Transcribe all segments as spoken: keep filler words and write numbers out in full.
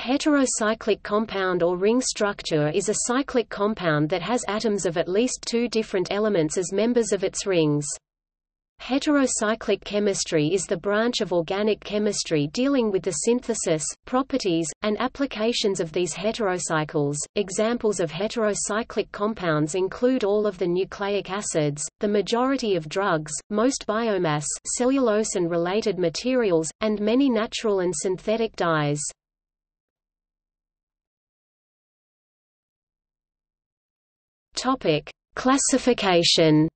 heterocyclic compound or ring structure is a cyclic compound that has atoms of at least two different elements as members of its rings. Heterocyclic chemistry is the branch of organic chemistry dealing with the synthesis, properties, and applications of these heterocycles. Examples of heterocyclic compounds include all of the nucleic acids, the majority of drugs, most biomass, cellulose and related materials, and many natural and synthetic dyes. Topic: Classification.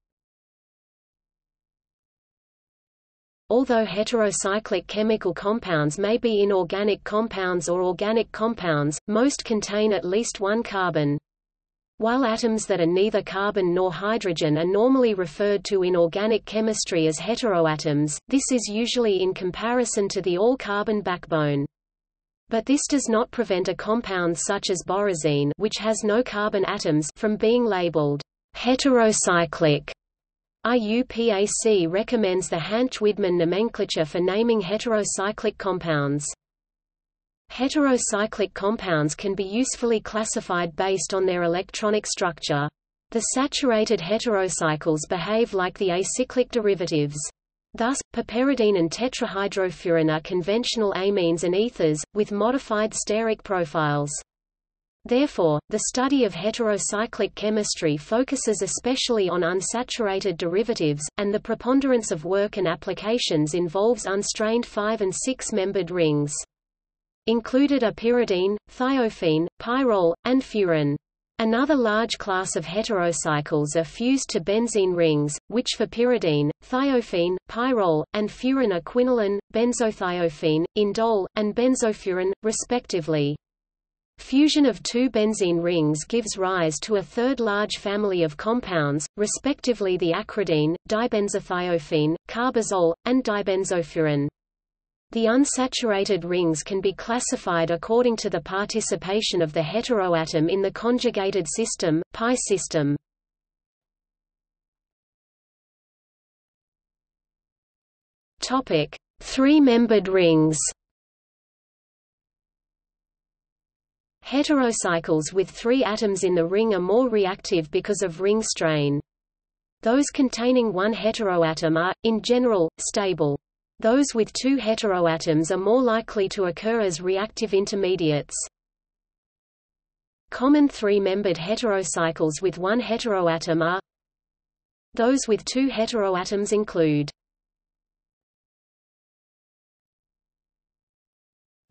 Although heterocyclic chemical compounds may be inorganic compounds or organic compounds, most contain at least one carbon. While atoms that are neither carbon nor hydrogen are normally referred to in organic chemistry as heteroatoms, this is usually in comparison to the all-carbon backbone. But this does not prevent a compound such as borazine, which has no carbon atoms, from being labeled heterocyclic. I U P A C recommends the Hantzsch-Widman nomenclature for naming heterocyclic compounds. Heterocyclic compounds can be usefully classified based on their electronic structure. The saturated heterocycles behave like the acyclic derivatives. Thus, piperidine and tetrahydrofuran are conventional amines and ethers, with modified steric profiles. Therefore, the study of heterocyclic chemistry focuses especially on unsaturated derivatives, and the preponderance of work and applications involves unstrained five- and six-membered rings. Included are pyridine, thiophene, pyrrole, and furan. Another large class of heterocycles are fused to benzene rings, which for pyridine, thiophene, pyrrole, and furan are quinoline, benzothiophene, indole, and benzofuran, respectively. Fusion of two benzene rings gives rise to a third large family of compounds, respectively the acridine, dibenzothiophene, carbazole, and dibenzofuran. The unsaturated rings can be classified according to the participation of the heteroatom in the conjugated system, pi system. Three-membered rings. Heterocycles with three atoms in the ring are more reactive because of ring strain. Those containing one heteroatom are, in general, stable. Those with two heteroatoms are more likely to occur as reactive intermediates. Common three-membered heterocycles with one heteroatom are. Those with two heteroatoms include.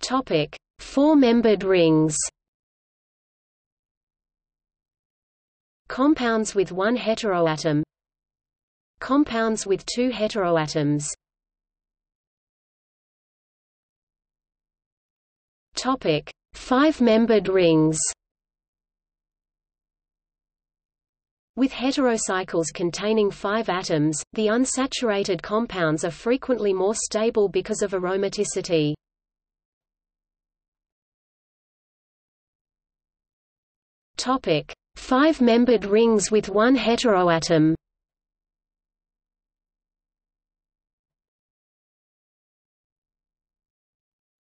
Topic: Four-membered rings. Compounds with one heteroatom. Compounds with two heteroatoms. Topic: Five-membered rings. With heterocycles containing five atoms, the unsaturated compounds are frequently more stable because of aromaticity. Topic: Five-membered rings with one heteroatom.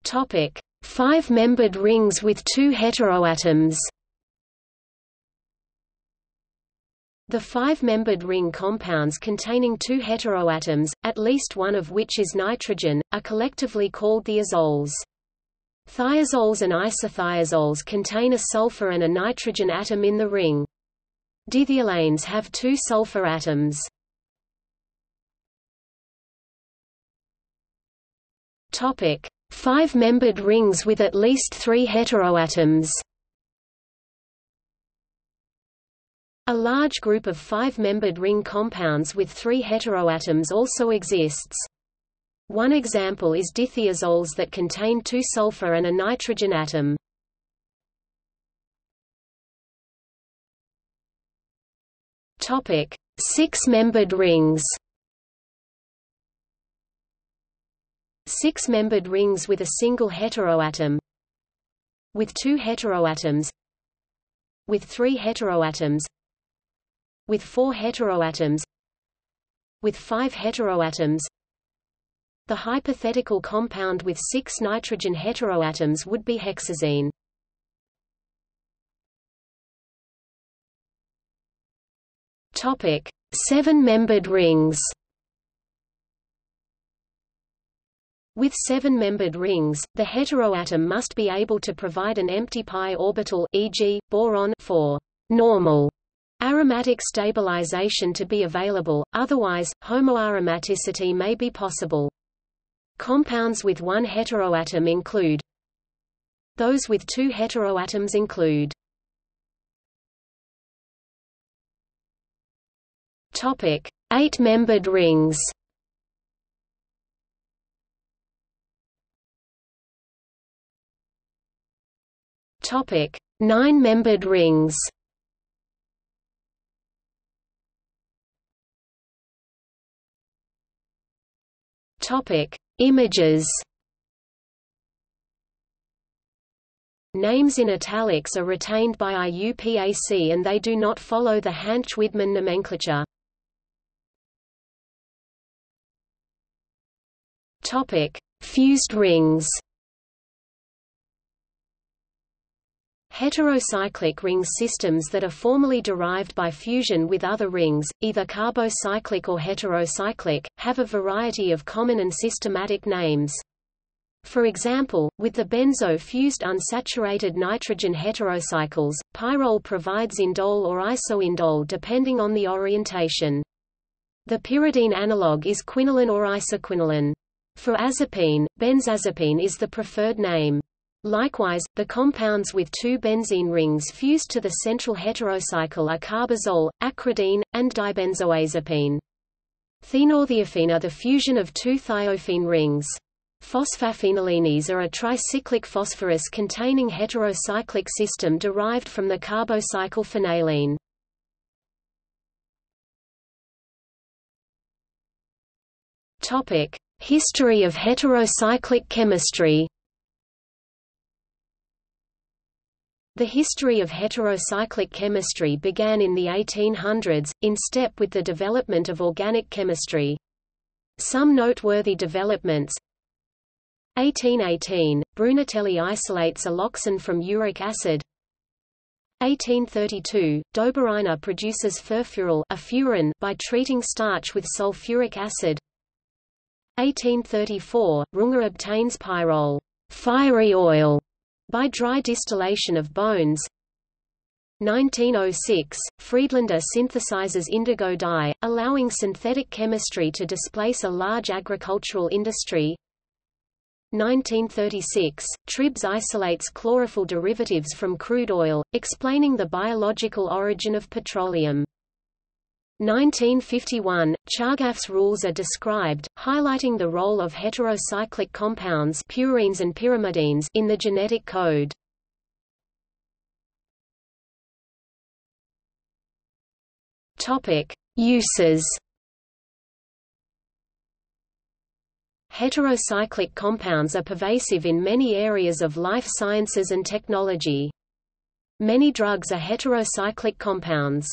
Topic: Five-membered rings with two heteroatoms. The five-membered ring compounds containing two heteroatoms, at least one of which is nitrogen, are collectively called the azoles. Thiozoles and isothiazoles contain a sulfur and a nitrogen atom in the ring. Dithiolanes have two sulfur atoms. Topic: Five-membered rings with at least three heteroatoms. A large group of five-membered ring compounds with three heteroatoms also exists. One example is dithiazoles that contain two sulfur and a nitrogen atom. Topic: Six-membered rings. Six-membered rings with a single heteroatom. With two heteroatoms. With three heteroatoms. With four heteroatoms. With five heteroatoms. The hypothetical compound with six nitrogen heteroatoms would be hexazine. Topic: seven-membered rings. With seven-membered rings, the heteroatom must be able to provide an empty pi orbital, for example, boron, for normal aromatic stabilization to be available, otherwise, homoaromaticity may be possible. Compounds with one heteroatom include. Those with two heteroatoms include. Topic: eight-membered rings. Topic: nine-membered rings. Topic: images. Names in italics are retained by I U P A C and they do not follow the Hantzsch-Widman nomenclature. Topic: fused rings. Heterocyclic ring systems that are formally derived by fusion with other rings, either carbocyclic or heterocyclic, have a variety of common and systematic names. For example, with the benzo-fused unsaturated nitrogen heterocycles, pyrrole provides indole or isoindole depending on the orientation. The pyridine analogue is quinoline or isoquinoline. For azepine, benzazepine is the preferred name. Likewise, the compounds with two benzene rings fused to the central heterocycle are carbazole, acridine, and dibenzoazepine. Thienothiophene are the fusion of two thiophene rings. Phosphaphenalenes are a tricyclic phosphorus-containing heterocyclic system derived from the carbocycle phenalene. History of heterocyclic chemistry. The history of heterocyclic chemistry began in the eighteen hundreds, in step with the development of organic chemistry. Some noteworthy developments: eighteen eighteen – Brunatelli isolates alloxan from uric acid. Eighteen thirty-two – Doberiner produces furfuryl, a furan, by treating starch with sulfuric acid. Eighteen thirty-four – Runge obtains pyrrole, fiery oil, by dry distillation of bones. Nineteen oh six – Friedlander synthesizes indigo dye, allowing synthetic chemistry to displace a large agricultural industry. Nineteen thirty-six – Tribbs isolates chlorophyll derivatives from crude oil, explaining the biological origin of petroleum. nineteen fifty-one – Chargaff's rules are described, highlighting the role of heterocyclic compounds purines and pyrimidines in the genetic code. Uses. Heterocyclic compounds are pervasive in many areas of life sciences and technology. Many drugs are heterocyclic compounds.